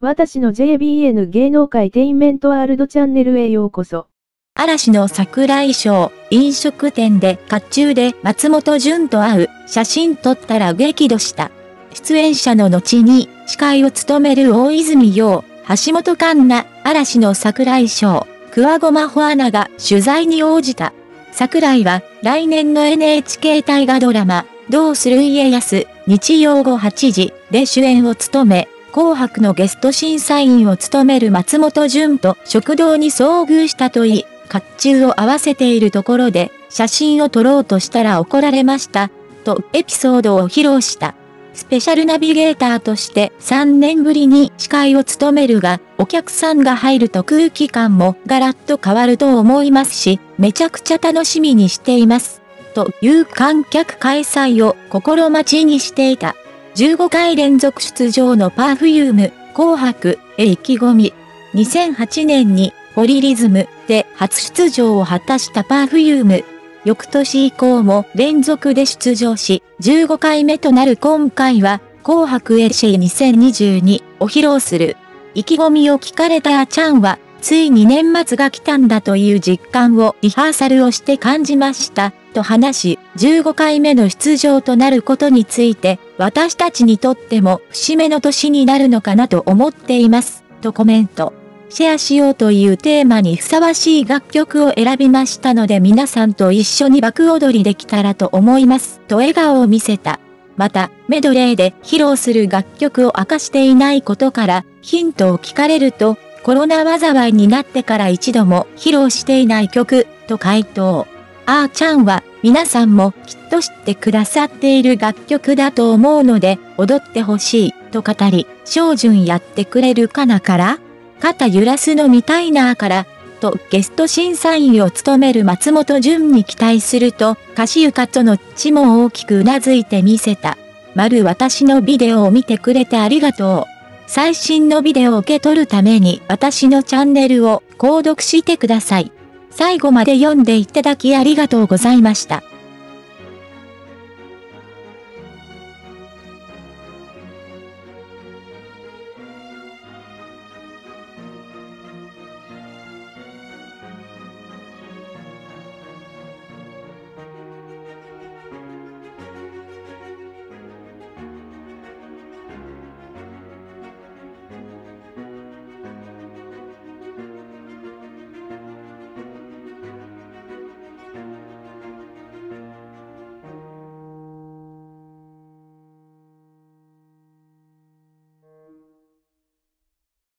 私の JBN 芸能界テインメントワールドチャンネルへようこそ。嵐の櫻井翔、飲食店で甲冑で松本潤と会う、写真撮ったら激怒した。出演者の後に司会を務める大泉洋、橋本環奈、嵐の櫻井翔、桑子真帆アナが取材に応じた。櫻井は来年の NHK 大河ドラマ、どうする家康、日曜午8時で主演を務め、紅白のゲスト審査員を務める松本潤と食堂に遭遇したといい、甲冑を合わせているところで写真を撮ろうとしたら怒られました、とエピソードを披露した。スペシャルナビゲーターとして3年ぶりに司会を務めるが、お客さんが入ると空気感もガラッと変わると思いますし、めちゃくちゃ楽しみにしています、という観客開催を心待ちにしていた。15回連続出場のパーフユーム、紅白へ意気込み。2008年にポリリズムで初出場を果たしたパーフユーム。翌年以降も連続で出場し、15回目となる今回は、紅白へシェイ2022を披露する。意気込みを聞かれたあちゃんは、ついに年末が来たんだという実感をリハーサルをして感じました、と話し、15回目の出場となることについて、私たちにとっても節目の年になるのかなと思っています、とコメント。シェアしようというテーマにふさわしい楽曲を選びましたので皆さんと一緒に爆踊りできたらと思います、と笑顔を見せた。また、メドレーで披露する楽曲を明かしていないことから、ヒントを聞かれると、コロナ災いになってから一度も披露していない曲、と回答。あーちゃんは、皆さんもきっと知ってくださっている楽曲だと思うので、踊ってほしい、と語り、翔潤やってくれるかなから、肩揺らすのみたいなから、とゲスト審査員を務める松本潤に期待すると、歌詞ゆかとのっちも大きくうなずいてみせた。私のビデオを見てくれてありがとう。最新のビデオを受け取るために私のチャンネルを購読してください。最後まで読んでいただきありがとうございました。